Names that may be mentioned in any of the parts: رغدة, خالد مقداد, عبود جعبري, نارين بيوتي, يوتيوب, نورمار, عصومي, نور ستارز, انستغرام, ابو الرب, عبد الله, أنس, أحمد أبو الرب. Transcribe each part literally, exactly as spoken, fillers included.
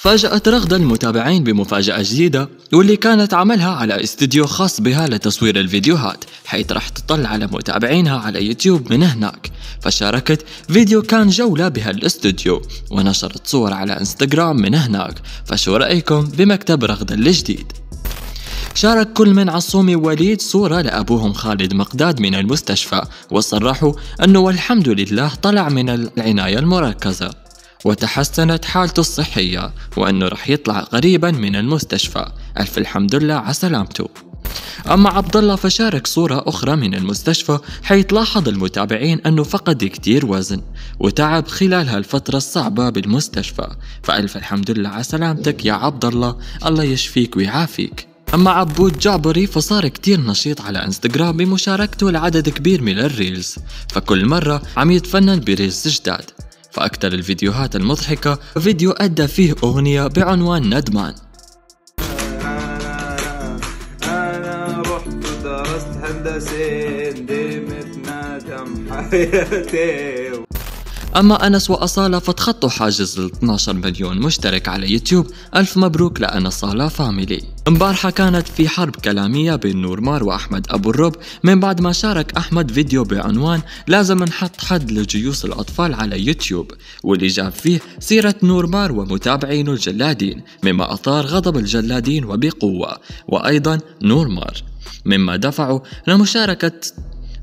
فاجأت رغدة المتابعين بمفاجأة جديدة واللي كانت عملها على استديو خاص بها لتصوير الفيديوهات، حيث راح تطلع على متابعينها على يوتيوب من هناك. فشاركت فيديو كان جولة بهالاستوديو ونشرت صور على انستغرام من هناك. فشو رأيكم بمكتب رغدة الجديد؟ شارك كل من عصومي ووليد صورة لأبوهم خالد مقداد من المستشفى، وصرحوا أنه والحمد لله طلع من العناية المركزة وتحسنت حالته الصحية، وأنه رح يطلع قريبا من المستشفى، ألف الحمد لله على سلامته. أما عبد الله فشارك صورة أخرى من المستشفى، حيث لاحظ المتابعين أنه فقد كتير وزن وتعب خلال هالفترة الصعبة بالمستشفى، فألف الحمد لله على سلامتك يا عبد الله، الله يشفيك ويعافيك. أما عبود جعبري فصار كتير نشيط على انستغرام بمشاركته لعدد كبير من الريلز، فكل مرة عم يتفنن بريلز جداد. فأكثر الفيديوهات المضحكة فيديو أدى فيه أغنية بعنوان ندمان. أنا أنا رحت درست هندسة ندمت ندم حياتي. أما أنس وأصالة فتخطوا حاجز ال اثني عشر مليون مشترك على يوتيوب، ألف مبروك لأنصالة فاميلي. امبارحة كانت في حرب كلامية بين نورمار وأحمد أبو الرب من بعد ما شارك أحمد فيديو بعنوان لازم نحط حد لجيوس الأطفال على يوتيوب، واللي جاب فيه سيرة نورمار ومتابعينه الجلادين، مما أثار غضب الجلادين وبقوة، وأيضا نورمار مما دفعه لمشاركة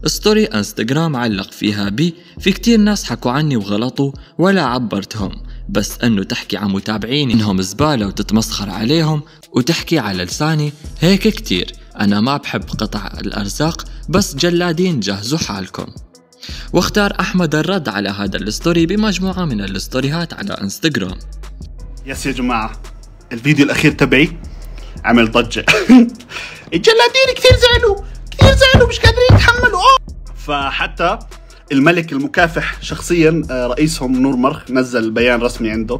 ستوري انستغرام علق فيها بي في كتير ناس حكوا عني وغلطوا ولا عبرتهم، بس انه تحكي عن متابعين انهم زبالة وتتمسخر عليهم وتحكي على لساني هيك كتير. انا ما بحب قطع الارزاق، بس جلادين جهزوا حالكم. واختار احمد الرد على هذا الستوري بمجموعة من الستوريهات على انستغرام. يس يا جماعة، الفيديو الاخير تبعي عمل ضجة. الجلادين كتير زعلوا كتير زعلوا مش قادرين يتحملوا. فحتى الملك المكافح شخصيا رئيسهم نورمار نزل بيان رسمي عنده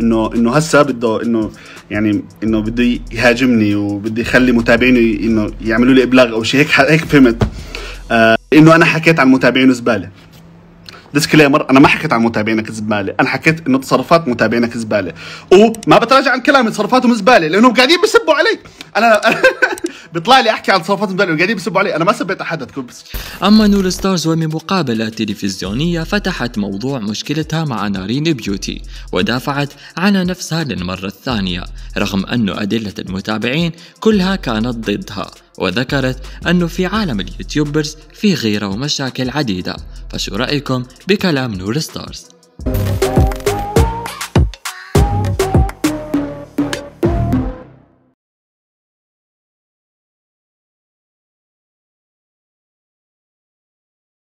انه انه هسه بده انه يعني انه بده يهاجمني وبده يخلي متابعينه انه يعملوا لي ابلاغ او شيء، هيك هيك فهمت آه انه انا حكيت عن متابعينه زباله. ديسكليمر، انا ما حكيت عن متابعينك زباله، انا حكيت انه تصرفات متابعينك زباله، وما بتراجع عن كلامي، تصرفاتهم زباله لانهم قاعدين بسبوا علي. انا بيطلع لي احكي عن تصرفات زباله وقاعدين بسبوا علي، انا ما سبيت احد. اما نور ستارز وبمقابله تلفزيونيه فتحت موضوع مشكلتها مع نارين بيوتي ودافعت على نفسها للمره الثانيه، رغم انه ادله المتابعين كلها كانت ضدها، وذكرت أنه في عالم اليوتيوبرز في غيرة ومشاكل عديدة. فشو رأيكم بكلام نور ستارز؟